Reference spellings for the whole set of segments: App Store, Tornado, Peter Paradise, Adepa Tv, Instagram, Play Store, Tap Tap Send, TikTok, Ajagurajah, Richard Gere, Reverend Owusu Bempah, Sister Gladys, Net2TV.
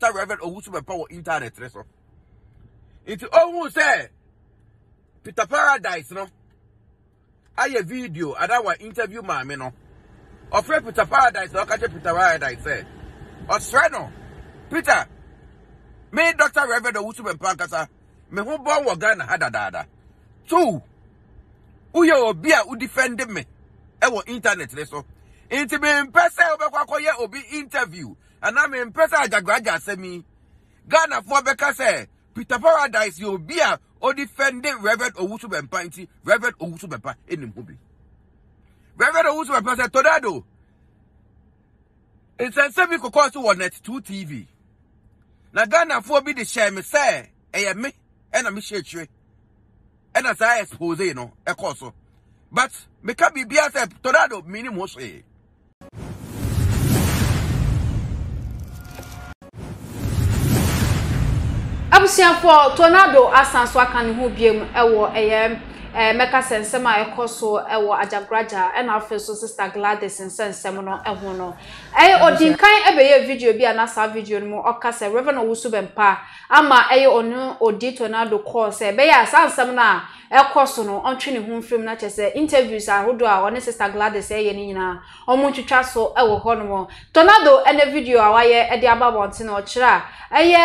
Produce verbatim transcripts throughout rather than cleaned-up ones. Doctor Reverend Owusu Bempah wọ internet ne so. Nti ohun say Peter Paradise no aye video adawa interview maame no. Ofre Peter Paradise o ka je Peter Paradise say. Osre no Peter me Doctor Reverend Owusu Bempah kasa me ho bon wo Ghana hadadada. Two uye obi a u defend me e wọ internet ne so. Inti me mpese obekwakoye obi interview. And I'm in Peter Ajagurajah semi Ghana for Becca say Peter Paradise you'll be a or defending Reverend Owusu Bempah Reverend Owusu Bempah in the movie. Reverend Owusu Bempah said Tornado. It's a semi cocoa to Net two T V. Now Ghana for be the share me say eh me and I'm share and as I expose you know a course. But me can be a Tornado meaning most eh. For Tornado asanso aka ne ho biem ewo eye meka sensem a ekoso ewo Ajagurajah and afeso Sister Gladys sensem no eho no eye odinkan ebeye video bi ana sa video no mo okase Reverend Owusu Bempah ama eye onu odi Tornado call se be ya sansem na ekoso no ontwe ne ho film na chese interviews ahodo a one Sister Gladys eye ni nyina omo twitwa so ewo ho no Tornado ene video awaye e de ababonte na ochira eye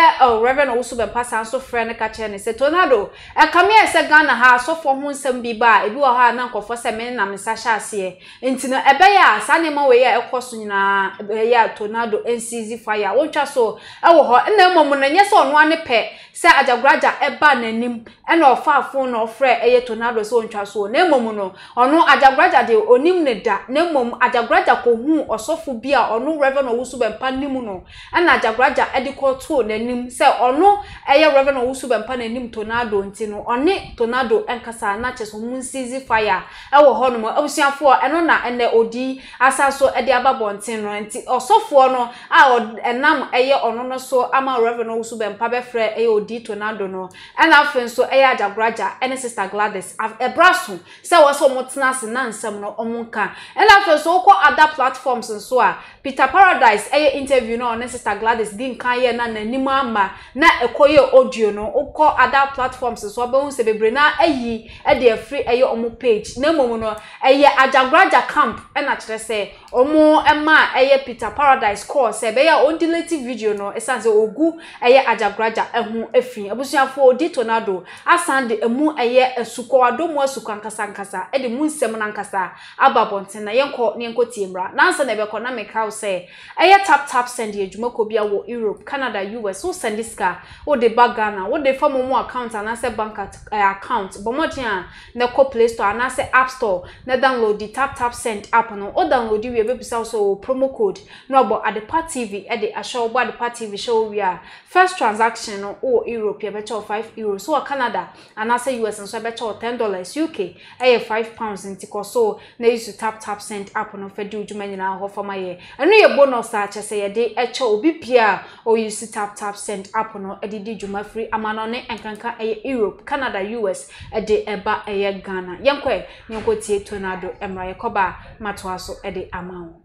Reverend Owusu Bempah so friend catcher ni se Tornado e come here se Ghana ha so for ho nsem bi ba e bi wo ha na nkofo se men na mesa sha ase ntino e be ya sane ma we ya ekoso nyina e ya Tornado N C Z fire wo twa so e wo ho na mmom na nyese ono ane pe se Ajagurajah e ba nanim e na ofafo na ofre e ye Tornado se ontwa so na mmom no ono Ajagurajah de onim ne da na mmom Ajagurajah ko hu osofo bia ono Reverend Owusu Bempah nimu no e na Ajagurajah e de ko to nanim se ono e Reverend Owusu Bempah nanim Tornado ntino one Tornado enkasa na cheso munsizi fire ewo hono mo abusuafo eno na ene odi asaso e de ababonten nti osofo no a enam eye ono no so ama Reverend Owusu Bempah befre eye odi Tornado no ena afen so eye Ajagurajah ene Sister Gladys ebraso se waso motenase na nsem no omunka ena afen so ko other platforms nso a Peter Paradise eye interview no ene Sister Gladys din kan ye na nanima ama na ekoye audio no uko other platforms so abun se bebre na ayi e de free eye omo page na momo no eye Ajagurajah camp e na kire se omo ema eye Peter Paradise call se be ya on delete video no e sanse ogu eye Ajagurajah ehu efi abusuafo di Tornado asande emu eye esuko adomu esuko ankasa ankasa e de munsem na ankasa ababonten na yenko ne yenko tiemra na ansa na be ko na meka se eye tap tap send ejuma ko bia wo Europe Canada U S so send this car o de Ghana what they form more account and answer bank at, uh, account but more than the co Play Store and answer App Store na download the Tap Tap Send app no or download the web so promo code no but Adepa T V at the Ashaw Adepa T V show we are first transaction no or Europe you better five euros so Canada and answer U S and so better ten dollars U K a five pounds in tico so na use to Tap Tap Send app no for do you mean now for my year and we a bonus such as a day at your B P R or you see Tap Tap Send app no a did you free amanone enkanka e Europe Canada U S e de eba e Ghana yenkwe nyenko tie Tornado emra yekoba matwaso e de amawo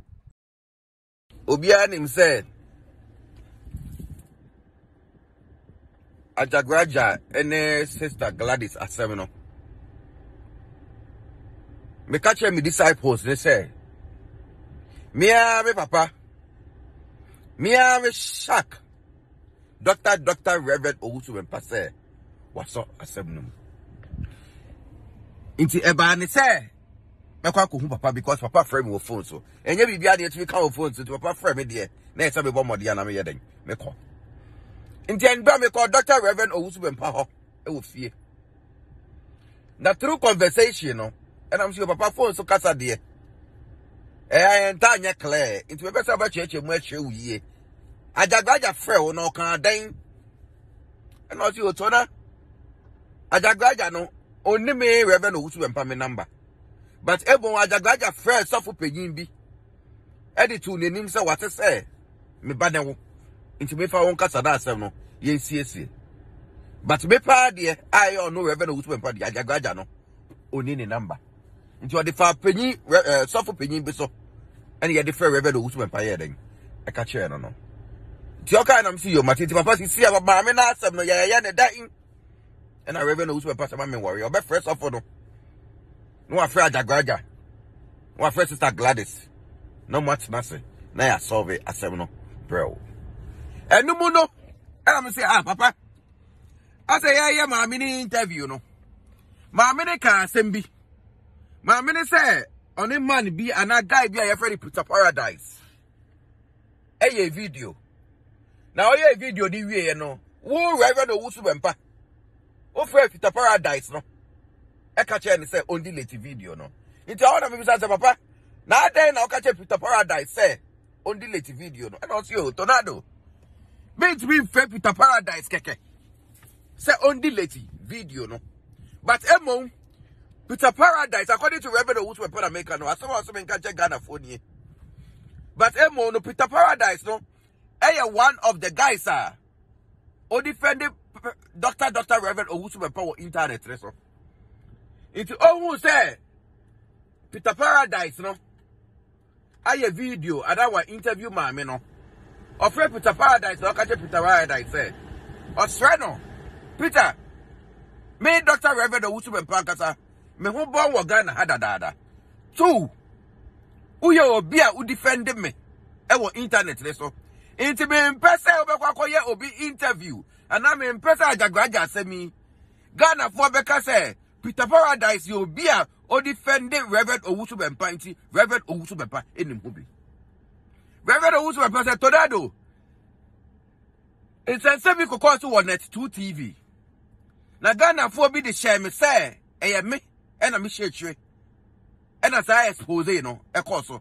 obia nim said Ajagurajah ene Sister Gladys asemno me catch me disciples they say me a me papa me a me shack Doctor Doctor Reverend Owusu Bempah say what's up assemnum inti eba ne say me kwa kohun papa because papa frame wo phone so enye bibia de to ka wo phone so papa frame de na e say me bomo de na me yeden me ko inti enba me ko Doctor Reverend Owusu Bempah ho e wo fie na through conversation no and I'm sure papa phone so kasa de eh entanya clear inti me pesa ba cheche mu ache wo ye Ajagurajah frɛ no kan dan ɛna ɔsi oto na Ajagurajah no oni me Reverend Owusu Bempah me number but ebon Ajagurajah frɛ sɔfo pagin bi ɛde tu n'anim sɛ wate sɛ me ba ne wo nti me fa wɔn kasa da asɛm no yɛ siesie but me pa de ayɛ ɔno Reverend Owusu Bempah de Ajagurajah no oni ne number nti ɔde fa pagin sɔfo pagin bi so ɛne yɛ de frɛ Reverend Owusu Bempah yɛ den ɛka kyerɛ no no Tioka and I'm see your Matty Papa, see our Mamma, some Yayana dying. And I Reverend Owusu Bempah, my warrior, but first of all, no afraid Ajagurajah, no afraid Sister Gladys, no much nothing. Now I solve it as seven, bro. And no more, no, and I'm say, ah, Papa, I say, I am a mini interview, no. My mini can send me. My mini say, on a man be and I guy be a friend Peter Paradise. Hey, a video. Now, here video, the way, you know, who Reverend Owusu Bempah. Oh, friend Peter Paradise, no. I catch and say, only late video, no. It's all of me, Papa. Now, then I'll catch Peter Paradise, say, only late video, no. I don't see you, Tornado. Meet me, friend Peter Paradise, keke. Say, only late video, no. But, Emo, Peter Paradise, according to Reverend Owusu Bempah, America, no. I saw someone catch a Ghana phone here. But, Emo, no, Peter Paradise, no. Hey, one of the guys, sir, who defended Doctor Doctor Reverend Owusu Bempah on internet, so it's all who say Peter Paradise, no. I a video, and I will interview my man, no. Or friend Peter Paradise, no, catch Peter Paradise, say, or Sreno, Peter, me Doctor Reverend Owusu Bempah, kasa, me who born Wagana hada dada. Two, who you will be, who defended me, on internet, so. Inti me impese obekwakoye obi interview. Ana me impese Ajagurajah se mi. Ghana for beka se. Peter Paradise yo bia. O defende Reverend Owusu Bempah. Inti Reverend Owusu Bempah. Eni mbobi. Reverend Owusu Bempah se Tornado. Inti se mi kukonsu wa Net two T V. Na Ghana for bi de share me se. Eye me. Ena mi share chwe. Ena sa expose you know. E koso.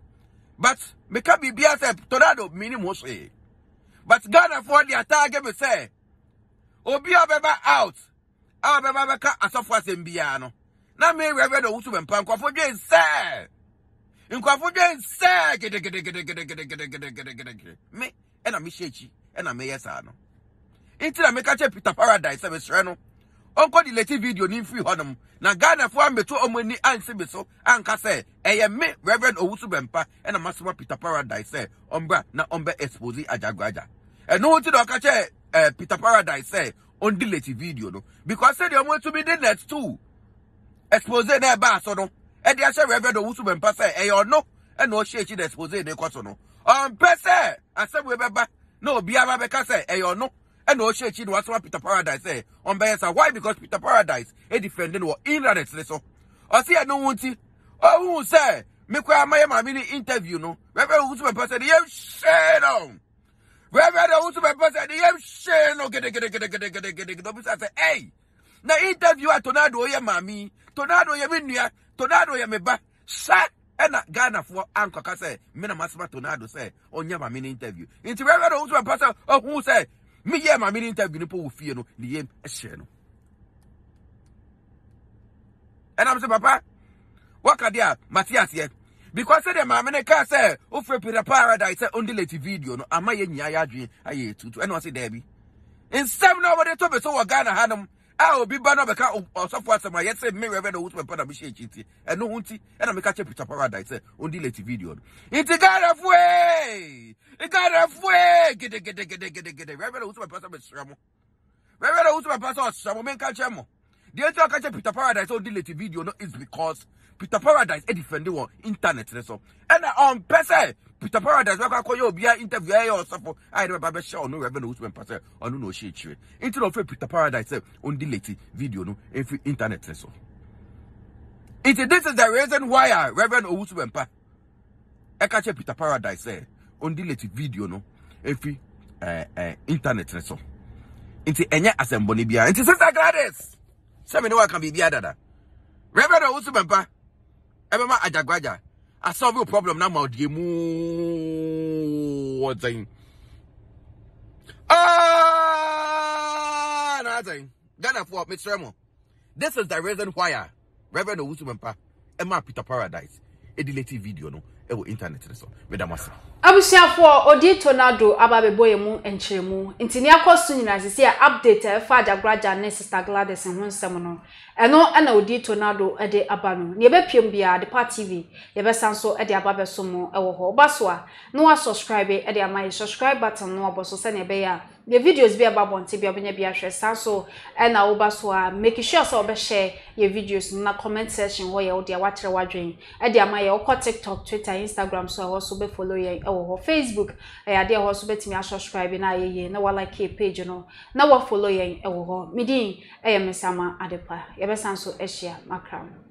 But me ka bi bia se Tornado minimum se. But Ghana for the attack me say, Obi Obeba out. Obeba beka asofwa sembiano. Na me Reverend Owusu Bempah kwafo je say. Nkwafo je say gede gede gede gede gede gede gede gede gede. Me ena me shechi, ena me yesa no. Inti na me ka che Peter Paradise say me sre no. Onko the latest video ni free honum. Na Ghana for ameto omani anse be so anka say, eye me Reverend Owusu Bempah ena masoma Peter Paradise say, ombra na ombe expose Ajagurajah. And no one to catch uh, Peter Paradise say on the latest video no because say they want to be the next two expose their bass or no and they say Reverend Owusu Bempah say eh or no and no shit they expose their course or no um person and some remember no be a because say eh or no and no shit she was what Peter Paradise say on bias why because Peter Paradise a defendant was in that so or see I don't want to oh who say me kwa my mini interview no Reverend Owusu Bempah say you shit on Reverend Owusu Bempah said, "I am shame no get it, get it, get it, get it, get it, get it." Nobody said, "Hey, na interview a Tornado ya mami, Tornado ya minya, Tornado ya meba." Shut. Ena Ghana for anchor kase. Me na masma Tornado say, "Onya mami ni interview." Inti Reverend Owusu Bempah said, "Oh, who say me ya mami ni interview ni po ufi no, ni yem shame no." And I'm say, Papa, what kadia Matthias here? Because say the mama ne ka say o free Peter Paradise only late video no amaye nya ya dwen aye tutu and I say there bi insem na we to be so Ghana hanum a obi ba no be ka osofo asema ye say me Reverend Owusu Bempah na be she chiti and no hunti and me ka che Peter Paradise only late video no inti Ghana fwe Ghana fwe gede gede gede gede gede Reverend Owusu Bempah be sramo Reverend Owusu Bempah sramo men ka che mo. The only thing I catch Peter Paradise on the latest video no, is because Peter Paradise is defending on internet. So. And on um, person, Peter Paradise, I call you, be an interviewer or something. I don't remember show no revenue when person or no shit. Into the Peter Paradise on the latest video no, in internet. So. It, this is the reason why I, Reverend Owusu Bempah, I catch Peter Paradise on the latest video no, in uh, uh, internet. So. Into any assembly be into Sister Gladys. Some of you can be the other. Reverend Owusu Bempah, everyone Ajagurajah. I solve your problem now, my dear. Nothing. Ah, nothing. Ghana for Mister Mo. This is the reason why Reverend Owusu Bempah, Emma Peter Paradise, edilative video no ewo internet reso medamasa abusiafo odi tornado ababeboye mu enchiremu ntini akosu nyina sisi update e fa Ajagurajah ne Sister Gladys honsem no eno ana odi tornado ede abanu ne bepiem bia Adepa T V ye besanso ede ababeso mu ewo ho basoa no subscribe ede amaye subscribe button no oboso se ne be ya the videos be ababon te bia benya bia hwe sanso ana wo basoa make sure so be share your videos na comment section wo ye wo dia watre wadwen ede amaye wo TikTok, Twitter, Instagram so also be follow ye or Facebook, I had your husband to me. I subscribe in a year. No, I like a page, you know. Now, what follow you? Oh, me, dear, I am a summer at the park. Ever since so, Asia, my crown.